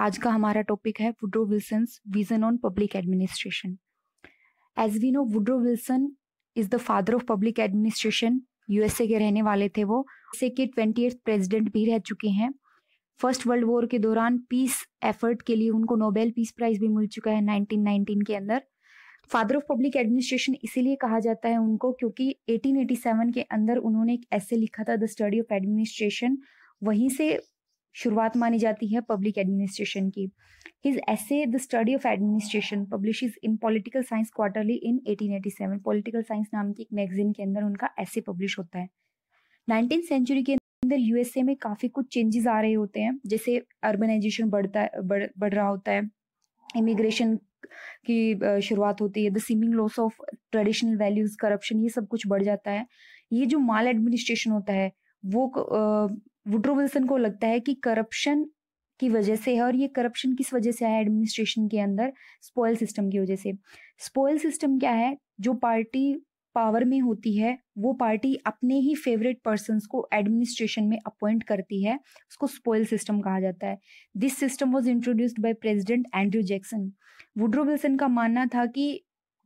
आज का हमारा टॉपिक है Woodrow Wilson's vision on public administration. As we know, Woodrow Wilson is the father of public administration. USA के रहने वाले थे। वो यूएसए के 28th प्रेसिडेंट भी रह चुके हैं। फर्स्ट वर्ल्ड वॉर के दौरान पीस एफर्ट के लिए उनको नोबेल पीस प्राइज भी मिल चुका है 1919 के अंदर। फादर ऑफ पब्लिक एडमिनिस्ट्रेशन इसीलिए कहा जाता है उनको क्योंकि 1887 के अंदर उन्होंने एक ऐसे लिखा था द स्टडी ऑफ एडमिनिस्ट्रेशन। वहीं से शुरुआत मानी जाती है पब्लिक एडमिनिस्ट्रेशन की। His essay the study of administration publishes in political science quarterly in 1887। Political science नाम की एक मैगजीन के अंदर उनका ऐसे पब्लिश होता है। 19th सेंचुरी के अंदर यूएसए में काफ़ी कुछ चेंजेस आ रहे होते हैं, जैसे अर्बनाइजेशन बढ़ रहा होता है, इमिग्रेशन की शुरुआत होती है, the seeming loss of traditional values, corruption, ये सब कुछ बढ़ जाता है। ये जो माल एडमिनिस्ट्रेशन होता है वो वुड्रो विल्सन को लगता है कि करप्शन की वजह से है। और ये करप्शन किस वजह से है एडमिनिस्ट्रेशन के अंदर? स्पॉयल सिस्टम की वजह से। स्पॉयल सिस्टम क्या है? जो पार्टी पावर में होती है वो पार्टी अपने ही फेवरेट पर्सन्स को एडमिनिस्ट्रेशन में अपॉइंट करती है, उसको स्पॉयल सिस्टम कहा जाता है। This system was introduced by president Andrew Jackson. Woodrow Wilson का मानना था कि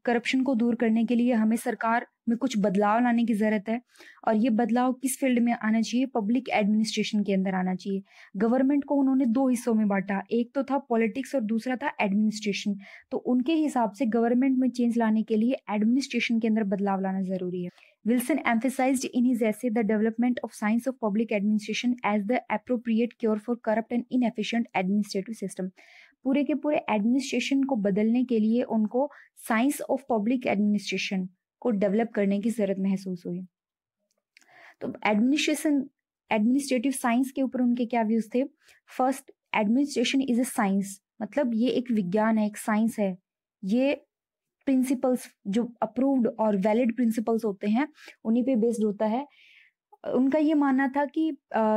करप्शन को दूर करने के लिए हमें सरकार में कुछ बदलाव लाने की ज़रूरत है, और ये बदलाव किस फील्ड में आना चाहिए? पब्लिक एडमिनिस्ट्रेशन के अंदर आना चाहिए। गवर्नमेंट को उन्होंने दो हिस्सों में बांटा, एक तो था पॉलिटिक्स और दूसरा था एडमिनिस्ट्रेशन। तो उनके हिसाब से गवर्नमेंट में चेंज लाने के लिए एडमिनिस्ट्रेशन के अंदर बदलाव लाना ज़रूरी है। Wilson emphasised in his essay the development of science of public administration as the appropriate cure for corrupt and inefficient administrative system. पूरे के पूरे एडमिनिस्ट्रेशन को बदलने के लिए उनको साइंस ऑफ पब्लिक एडमिनिस्ट्रेशन को डेवलप करने की जरूरत महसूस हुई। तो एडमिनिस्ट्रेटिव साइंस के ऊपर उनके क्या व्यूज थे? First, administration is a science, मतलब ये एक विज्ञान है, एक साइंस है। ये प्रिंसिपल्स, जो अप्रूव्ड और वैलिड प्रिंसिपल्स होते हैं, उन्हीं पे बेस्ड होता है। उनका ये मानना था कि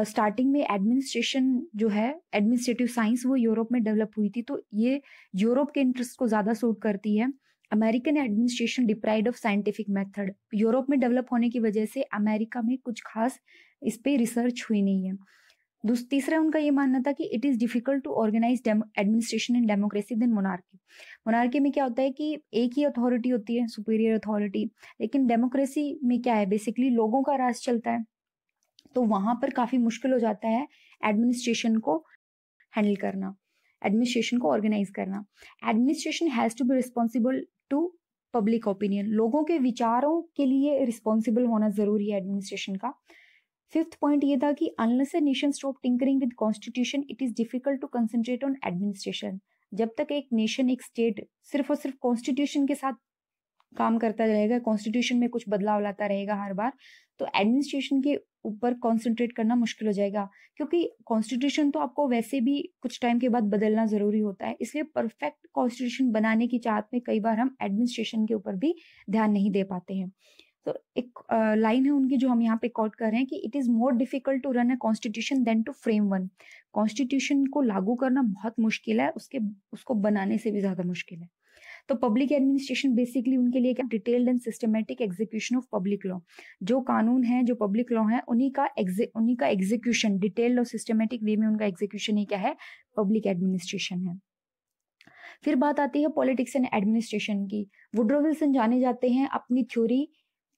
स्टार्टिंग में एडमिनिस्ट्रेशन जो है, एडमिनिस्ट्रेटिव साइंस, वो यूरोप में डेवलप हुई थी, तो ये यूरोप के इंटरेस्ट को ज़्यादा सूट करती है। American administration deprived of scientific method. Europe में डेवलप होने की वजह से अमेरिका में कुछ खास इस पर रिसर्च हुई नहीं है। तीसरा, उनका ये मानना था कि it is difficult to organise administration in democracy than monarchy. Monarchy में क्या होता है कि एक ही अथॉरिटी होती है, सुपीरियर अथॉरिटी, लेकिन डेमोक्रेसी में क्या है, बेसिकली लोगों का राज चलता है, तो वहाँ पर काफ़ी मुश्किल हो जाता है एडमिनिस्ट्रेशन को हैंडल करना, एडमिनिस्ट्रेशन को ऑर्गेनाइज करना। Administration has to be responsible to public opinion. लोगों के विचारों के लिए रिस्पॉन्सिबल होना ज़रूरी है एडमिनिस्ट्रेशन का। फिफ्थ पॉइंट ये था कि unless a nation stop tinkering with constitution it is difficult to concentrate on administration. जब तक एक नेशन, एक स्टेट सिर्फ और सिर्फ कॉन्स्टिट्यूशन के साथ काम करता रहेगा, कॉन्स्टिट्यूशन में कुछ बदलाव लाता रहेगा हर बार, तो एडमिनिस्ट्रेशन के ऊपर कॉन्सेंट्रेट करना मुश्किल हो जाएगा, क्योंकि कॉन्स्टिट्यूशन तो आपको वैसे भी कुछ टाइम के बाद बदलना ज़रूरी होता है। इसलिए परफेक्ट कॉन्स्टिट्यूशन बनाने की चाहत में कई बार हम एडमिनिस्ट्रेशन के ऊपर भी ध्यान नहीं दे पाते हैं। तो एक लाइन है उनकी जो हम यहाँ पे कोट कर रहे हैं कि it is more difficult to run a constitution than to frame one. Constitution को लागू करना बहुत मुश्किल है, उसको बनाने से भी ज़्यादा मुश्किल है। तो पब्लिक एडमिनिस्ट्रेशन बेसिकली उनके लिए क्या, detailed and systematic execution of public law. जो कानून है, जो पब्लिक लॉ है, उन्हीं का एग्जीक्यूशन डिटेल्ड और सिस्टमेटिक वे में उनका एग्जीक्यूशन ही क्या है, पब्लिक एडमिनिस्ट्रेशन है। फिर बात आती है पॉलिटिक्स एंड एडमिनिस्ट्रेशन की। वुड्रो विल्सन जाने जाते हैं अपनी theory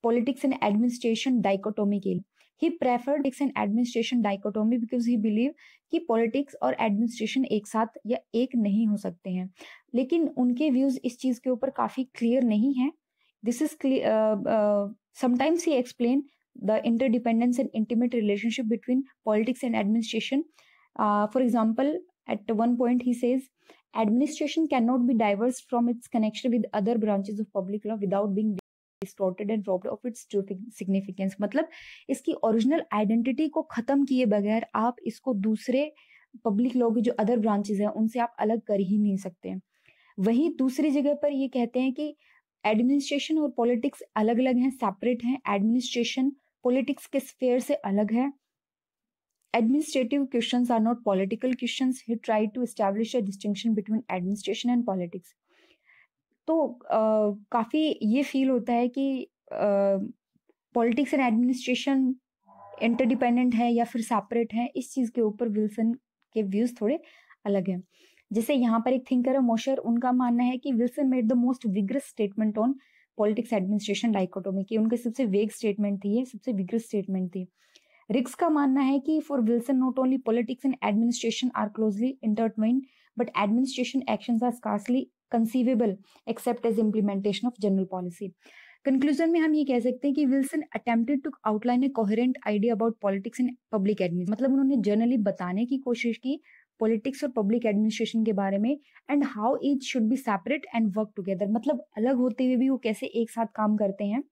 politics and administration dichotomy के लिए। He preferred politics and administration dichotomy because he believe कि पॉलिटिक्स और एडमिनिस्ट्रेशन एक साथ या एक नहीं हो सकते हैं, लेकिन उनके व्यूज इस चीज़ के ऊपर काफ़ी क्लियर नहीं है। This is clear sometimes he explain the interdependence and intimate relationship between politics and administration. For example, at one point he says administration can not be diverse from its connection with other branches of public law without being distorted and robbed of its true significance। मतलब इसकी original identity को ख़त्म किए बगैर आप इसको दूसरे public law की जो अदर ब्रांचेज हैं उनसे आप अलग कर ही नहीं सकते। वहीं दूसरी जगह पर ये कहते हैं कि एडमिनिस्ट्रेशन और पॉलिटिक्स अलग अलग हैं, सेपरेट हैं। एडमिनिस्ट्रेशन पॉलिटिक्स के स्फेयर से अलग है। Administrative questions are not political questions. He tried to establish a distinction between administration and politics. तो काफ़ी ये फील होता है कि पॉलिटिक्स एंड एडमिनिस्ट्रेशन इंटरडिपेंडेंट है या फिर सेपरेट है। इस चीज़ के ऊपर विल्सन के व्यूज़ थोड़े अलग है। जैसे यहाँ पर एक थिंकर है मोशर, उनका मानना है कि Wilson made the most vigorous statement on politics administration dichotomy, की उनके सबसे वेग स्टेटमेंट थी, सबसे विग्रस स्टेटमेंट थी। रिग्स का मानना है कि for Wilson not only politics and administration are closely intertwined but administration actions are scarcely conceivable except as implementation of general policy. Conclusion में हम ये कह सकते हैं कि Wilson attempted to outline a coherent idea about politics and public administration, मतलब उन्होंने generally बताने की कोशिश की पॉलिटिक्स और पब्लिक एडमिनिस्ट्रेशन के बारे में, and how it should be separate and work together, मतलब अलग होते हुए भी वो कैसे एक साथ काम करते हैं।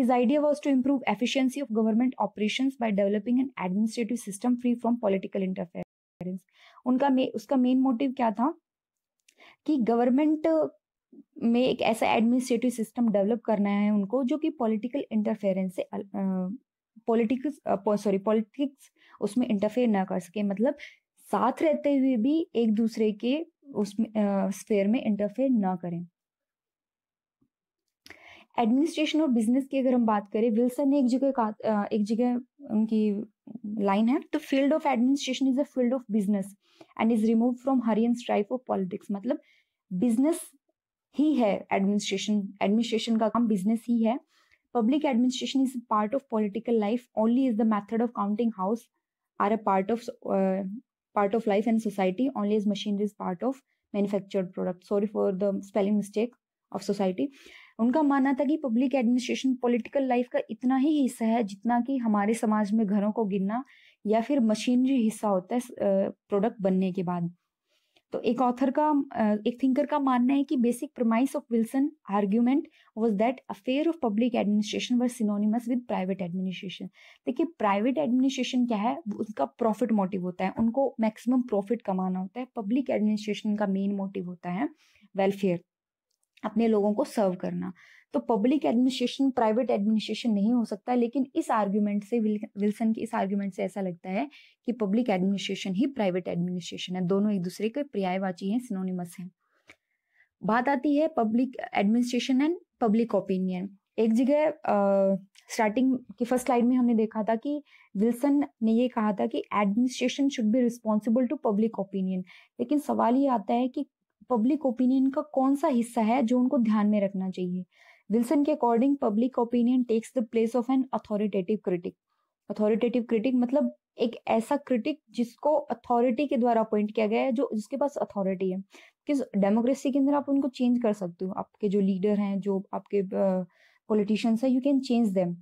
His idea was to improve efficiency of government operations by developing an administrative system free from political interference. उसका मेन मोटिव क्या था कि गवर्नमेंट में एक ऐसा एडमिनिस्ट्रेटिव सिस्टम डेवलप करना है उनको जो कि पॉलिटिकल इंटरफेरेंस से पॉलिटिक्स उसमें इंटरफेयर ना कर सके, मतलब साथ रहते हुए भी एक दूसरे के उसमें स्फेयर में इंटरफेयर ना करें। एडमिनिस्ट्रेशन और बिजनेस की अगर हम बात करें, विल्सन ने एक जगह उनकी लाइन है तो field of administration is a field of business and is remove from hurry and strife of politics, मतलब बिजनेस ही है एडमिनिस्ट्रेशन, एडमिनिस्ट्रेशन का काम बिजनेस ही है। Public administration is part of political life only is the method of counting house are a part of life and society only is machinery is part of manufactured product, sorry for the spelling mistake, of society. उनका मानना था कि public administration political life का इतना ही हिस्सा है जितना कि हमारे समाज में घरों को गिनना या फिर मशीनरी हिस्सा होता है प्रोडक्ट बनने के बाद। तो एक थिंकर का मानना है कि basic premise of Wilson argument was that affair of public administration were synonymous with private administration. देखिए प्राइवेट एडमिनिस्ट्रेशन क्या है, उनका प्रॉफिट मोटिव होता है, उनको मैक्सिमम प्रॉफिट कमाना होता है। पब्लिक एडमिनिस्ट्रेशन का मेन मोटिव होता है वेलफेयर, अपने लोगों को सर्व करना। तो पब्लिक एडमिनिस्ट्रेशन प्राइवेट एडमिनिस्ट्रेशन नहीं हो सकता, लेकिन इस आर्ग्यूमेंट से विल्सन के इस आर्ग्यूमेंट से ऐसा लगता है कि पब्लिक एडमिनिस्ट्रेशन ही प्राइवेट एडमिनिस्ट्रेशन है, दोनों एक दूसरे के पर्यायवाची हैं, सिनोनिमस हैं। बात आती है public administration and public opinion. एक जगह स्टार्टिंग की फर्स्ट स्लाइड में हमने देखा था कि विल्सन ने ये कहा था कि administration should be responsible to public opinion, लेकिन सवाल ये आता है कि पब्लिक ओपिनियन का कौन सा हिस्सा है जो उनको ध्यान में रखना चाहिए। विल्सन के according public opinion takes the place of an authoritative critic. Authoritative critic मतलब एक ऐसा क्रिटिक जिसको अथॉरिटी के द्वारा अपॉइंट किया गया है, जो जिसके पास अथॉरिटी है। किस डेमोक्रेसी के अंदर आप उनको चेंज कर सकते हो, आपके जो लीडर हैं, जो आपके पॉलिटिशियंस हैं, यू कैन चेंज देम।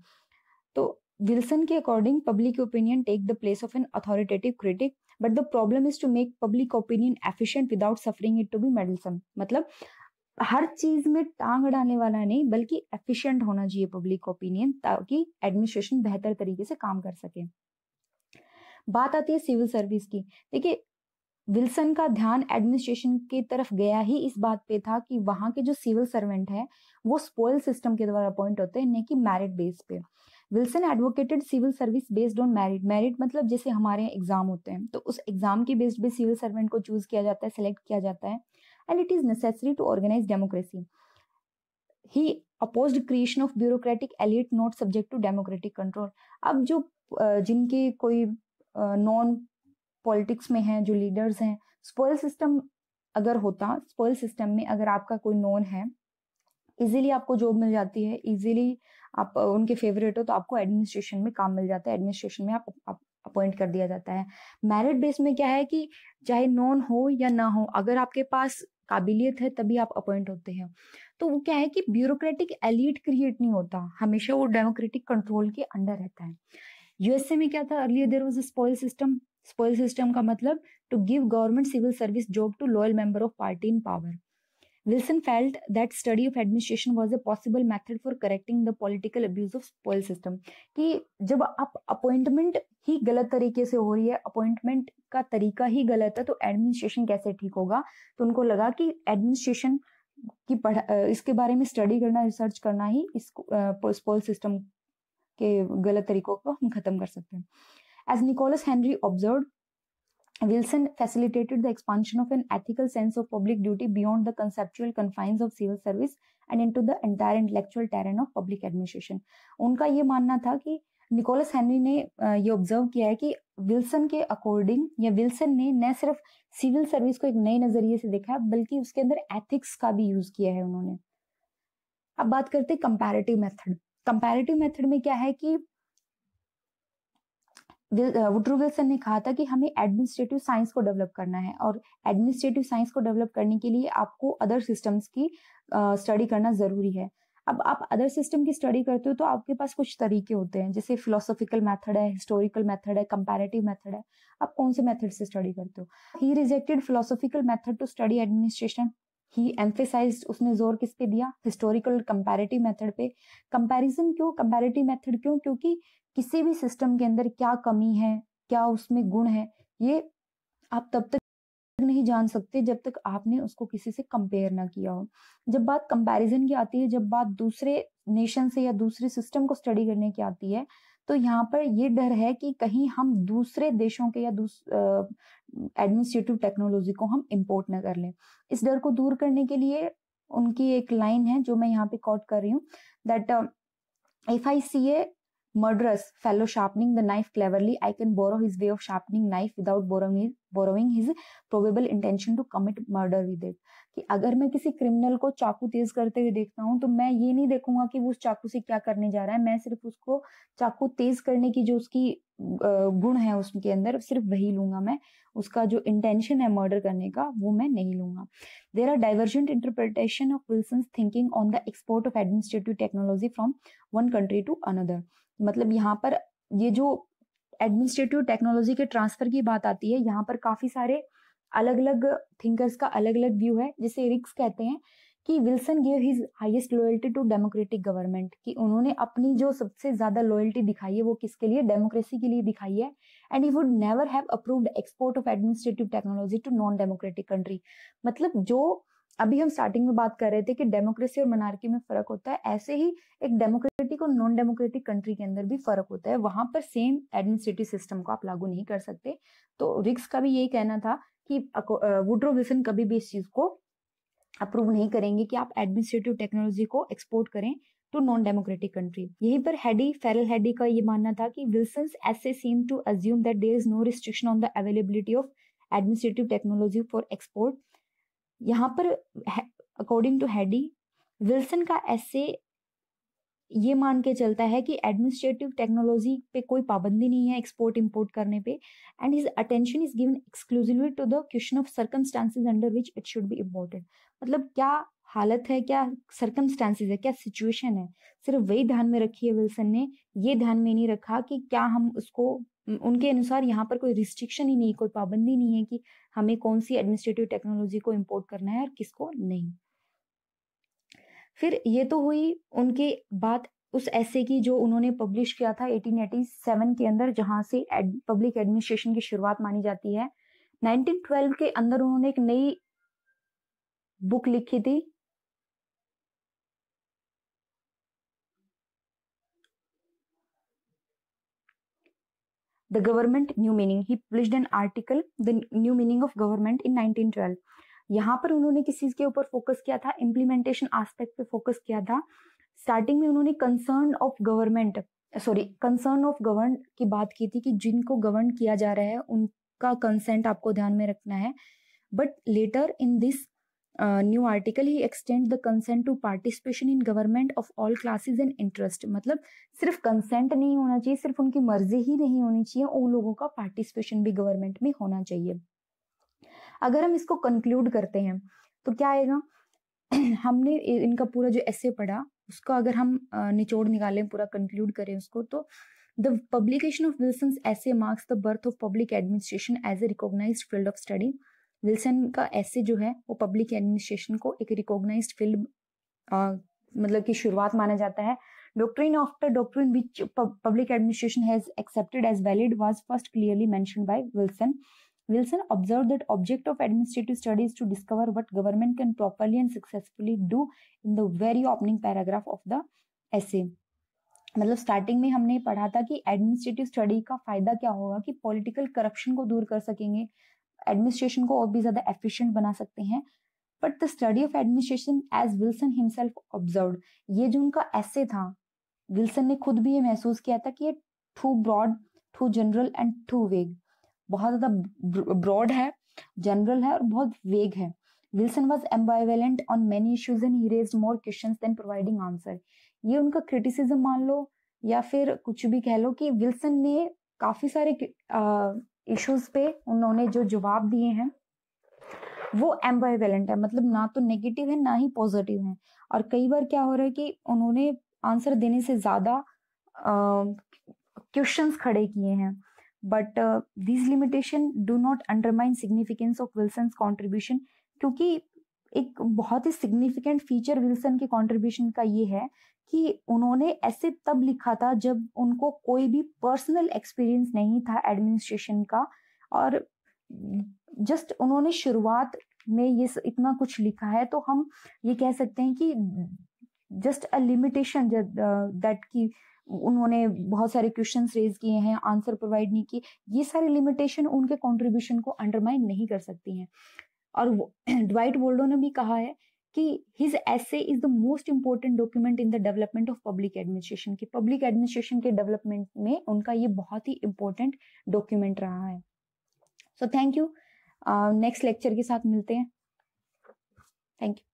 तो विल्सन के according public opinion take the place of an authoritative critic but the problem is to make public opinion efficient without suffering it to be meddlesome, मतलब हर चीज में टांग अड़ाने वाला नहीं बल्कि एफिशिएंट होना चाहिए पब्लिक ओपिनियन, ताकि एडमिनिस्ट्रेशन बेहतर तरीके से काम कर सके। बात आती है सिविल सर्विस की। देखिए विल्सन का ध्यान एडमिनिस्ट्रेशन की तरफ गया ही इस बात पे था कि वहां के जो सिविल सर्वेंट है वो स्पॉइल सिस्टम के द्वारा अपॉइंट होते हैं, न कि मेरिट बेस पे। Wilson advocated civil service based on merit, मतलब जैसे हमारे एग्जाम होते हैं तो उस एग्जाम के बेस्ड पे सिविल सर्वेंट को चूज किया जाता है, सेलेक्ट किया जाता है, and it is necessary to organize democracy. He opposed creation of bureaucratic elite not subject to democratic control. अब जो जिनके कोई नॉन पॉलिटिक्स में हैं, जो लीडर्स हैं, स्पॉइल सिस्टम अगर होता, स्पॉइल सिस्टम में अगर आपका कोई नॉन है, इजीली आपको जॉब मिल जाती है, इजीली आप उनके फेवरेट हो तो आपको एडमिनिस्ट्रेशन में काम मिल जाता है, एडमिनिस्ट्रेशन में आप अपॉइंट कर दिया जाता है। मेरिट बेस में क्या है कि चाहे नॉन हो या ना हो, अगर आपके पास काबिलियत है तभी आप अपॉइंट होते हैं। तो वो क्या है कि ब्यूरोक्रेटिक एलिट क्रिएट नहीं होता, हमेशा वो डेमोक्रेटिक कंट्रोल के अंडर रहता है। यूएसए में क्या था, earlier there was a spoil system. Spoil system का मतलब to give government civil service job to loyal member of party in power. Wilson felt that study of administration was a possible method for correcting the political abuse of spoil system. कि जब आप appointment ही गलत तरीके से हो रही है, appointment का तरीका ही गलत है, तो एडमिनिस्ट्रेशन कैसे ठीक होगा। तो उनको लगा कि एडमिनिस्ट्रेशन की इसके बारे में स्टडी करना, रिसर्च करना ही इसको स्पॉइल सिस्टम के गलत तरीकों को हम खत्म कर सकते हैं। As Nicholas Henry observed, Wilson facilitated the expansion of an ethical sense of public duty beyond the conceptual confines of civil service and into the entire intellectual terrain of public administration. उनका ये मानना था कि Nicholas Henry ने ये observe किया है कि विल्सन के अकॉर्डिंग या विल्सन ने न सिर्फ सिविल सर्विस को एक नए नजरिए से देखा बल्कि उसके अंदर एथिक्स का भी यूज किया है उन्होंने। अब बात करते हैं कंपैरेटिव मेथड। कंपैरेटिव मेथड में क्या है कि वुड्रो विल्सन ने कहा था कि हमें एडमिनिस्ट्रेटिव साइंस को डेवलप करना है और एडमिनिस्ट्रेटिव साइंस को डेवलप करने के लिए आपको अदर सिस्टम्स की स्टडी करना जरूरी है। अब आप अदर सिस्टम की स्टडी करते हो तो आपके पास कुछ तरीके होते हैं, जैसे फिलोसॉफिकल मेथड है, हिस्टोरिकल मेथड है, कंपैरेटिव मेथड है। आप कौन से मेथड से स्टडी करते हो? He rejected philosophical method to study administration. He emphasized, उसने जोर किस पे दिया? हिस्टोरिकल कंपैरेटिव मेथड पे। कंपैरिजन क्यों, कंपैरेटिव मेथड क्यों? क्योंकि किसी भी सिस्टम के अंदर क्या कमी है, क्या उसमें गुण है, ये आप तब तक नहीं जान सकते जब तक आपने उसको किसी से कंपेयर ना किया हो। जब बात कंपैरिजन की आती है, जब बात दूसरे नेशन से या दूसरे सिस्टम को स्टडी करने की आती है, तो यहाँ पर ये डर है कि कहीं हम दूसरे देशों के या एडमिनिस्ट्रेटिव टेक्नोलॉजी को हम इंपोर्ट ना कर लें। इस डर को दूर करने के लिए उनकी एक लाइन है जो मैं यहाँ पे कोट कर रही हूँ, that if I see a murderous fellow sharpening the knife cleverly, I can borrow his way of sharpening knife without borrowing his probable intention to commit murder with it। कि अगर मैं किसी क्रिमिनल को चाकू तेज करते हुए देखता हूँ तो मैं ये नहीं देखूंगा कि वो उस चाकू से क्या करने जा रहा है, मैं सिर्फ उसको चाकू तेज करने की जो उसकी गुण है उसके अंदर सिर्फ वही लूंगा, मैं उसका जो इंटेंशन है मर्डर करने का वो मैं नहीं लूंगा। There are divergent interpretation of Wilson's thinking on the export of administrative technology from one country to another. मतलब यहाँ पर ये जो एडमिनिस्ट्रेटिव टेक्नोलॉजी के ट्रांसफर की बात आती है, यहाँ पर काफी सारे अलग अलग थिंकर्स का अलग अलग व्यू है। जिसे रिग्स कहते हैं कि Wilson give his highest loyalty to democratic government, कि उन्होंने अपनी जो सबसे ज्यादा लॉयल्टी दिखाई है वो किसके लिए? डेमोक्रेसी के लिए दिखाई है। And he would never have approved export of administrative technology to non democratic country. मतलब जो अभी हम स्टार्टिंग में बात कर रहे थे कि डेमोक्रेसी और मोनार्की में फर्क होता है, ऐसे ही एक डेमोक्रेटिक और नॉन डेमोक्रेटिक कंट्री के अंदर भी फर्क होता है, वहां पर सेम एडमिनिस्ट्रेटिव सिस्टम को आप लागू नहीं कर सकते। तो रिग्स का भी यही कहना था कि वुड्रो विल्सन कभी भी इस चीज को अप्रूव नहीं करेंगे कि आप एडमिनिस्ट्रेटिव टेक्नोलॉजी को एक्सपोर्ट करें टू नॉन डेमोक्रेटिक कंट्री। यहीं पर हेडी, फेरल हेडी का ये मानना था कि विल्सन्स ऐसे seem to assume that there is no restriction on the availability of administrative technology for export. यहाँ पर अकॉर्डिंग टू हेडी, विल्सन का ऐसे ये मान के चलता है कि एडमिनिस्ट्रेटिव टेक्नोलॉजी पे कोई पाबंदी नहीं है एक्सपोर्ट इंपोर्ट करने पे, and his attention is given exclusively to the question of circumstances under which it should be imported. मतलब क्या हालत है, क्या सर्कमस्टांसेस है, क्या सिचुएशन है, सिर्फ वही ध्यान में रखी है विल्सन ने। ये ध्यान में नहीं रखा कि क्या हम उसको, उनके अनुसार यहाँ पर कोई रिस्ट्रिक्शन ही नहीं, कोई पाबंदी नहीं है कि हमें कौन सी एडमिनिस्ट्रेटिव टेक्नोलॉजी को इम्पोर्ट करना है और किसको नहीं। फिर ये तो हुई उनके बात उस ऐसे की जो उन्होंने पब्लिश किया था 1887 के अंदर, जहाँ से पब्लिक एडमिनिस्ट्रेशन की शुरुआत मानी जाती है। 1912 के अंदर उन्होंने एक नई बुक लिखी थी, The government, new meaning। He published an article, the new meaning of government in 1912। यहाँ पर उन्होंने किस चीज के ऊपर फोकस किया था? इम्प्लीमेंटेशन एस्पेक्ट पे फोकस किया था। स्टार्टिंग में उन्होंने कंसर्न ऑफ गवर्न की बात की थी कि जिनको गवर्न किया जा रहा है उनका कंसेंट आपको ध्यान में रखना है। But later in this new article he extend the consent to participation in government of all classes and interest. मतलब सिर्फ कंसेंट नहीं होना चाहिए, सिर्फ उनकी मर्जी ही नहीं होनी चाहिए, उन लोगों का पार्टिसिपेशन भी गवर्नमेंट में होना चाहिए। अगर हम इसको कंक्लूड करते हैं तो क्या आएगा? हमने इनका पूरा जो एसे पढ़ा उसका अगर हम निचोड़ निकालें, पूरा कंक्लूड करें उसको, तो the publication of Wilson's essay marks the birth of public administration as a recognized field of study. Wilson का ऐसे जो है वो पब्लिक एडमिनिस्ट्रेशन को एक रिकॉग्नाइज्ड फील्ड मतलब की शुरुआत माना जाता है। Doctrine after doctrine which public administration has accepted as valid was first clearly mentioned by Wilson. Wilson observed that object of administrative studies to discover what government can properly and successfully do in the very opening paragraph of the essay। मतलब starting में हमने पढ़ा था कि administrative study का फायदा क्या होगा कि पॉलिटिकल करप्शन को दूर कर सकेंगे, एडमिनिस्ट्रेशन को और भी ज्यादा एफिशिएंट बना सकते हैं। But the study of administration as Wilson himself observed, ये जो उनका एसे था विल्सन ने खुद भी ये महसूस किया था कि ये too broad, too general and too vague. बहुत ज़्यादा broad है, general है और बहुत vague है. Wilson was ambivalent on many issues and he raised more questions than providing answer. ये उनका criticism मान लो या फिर कुछ भी कह लो कि Wilson ने काफी सारे issues पे उन्होंने जो जवाब दिए हैं वो ambivalent है, मतलब ना तो negative है ना ही positive है. और कई बार क्या हो रहा है कि उन्होंने आंसर देने से ज़्यादा क्वेश्चंस खड़े किए हैं. But this limitation do not undermine significance of Wilson contribution, क्योंकि एक बहुत ही सिग्निफिकेंट फीचर विल्सन के कंट्रीब्यूशन का ये है कि उन्होंने ऐसे तब लिखा था जब उनको कोई भी पर्सनल एक्सपीरियंस नहीं था एडमिनिस्ट्रेशन का, और जस्ट उन्होंने शुरुआत में ये इतना कुछ लिखा है तो हम ये कह सकते हैं कि जस्ट अ लिमिटेशन दैट कि उन्होंने बहुत सारे क्वेश्चंस रेज किए हैं, आंसर प्रोवाइड नहीं किए, ये सारे लिमिटेशन उनके कंट्रीब्यूशन को अंडरमाइन नहीं कर सकती हैं. और ड्वाइट वोल्डो ने भी कहा है कि his essay is the most important document in the development of public administration, की पब्लिक एडमिनिस्ट्रेशन के डेवलपमेंट में उनका ये बहुत ही इम्पोर्टेंट डॉक्यूमेंट रहा है. So thank you, next lecture के साथ मिलते हैं. Thank you.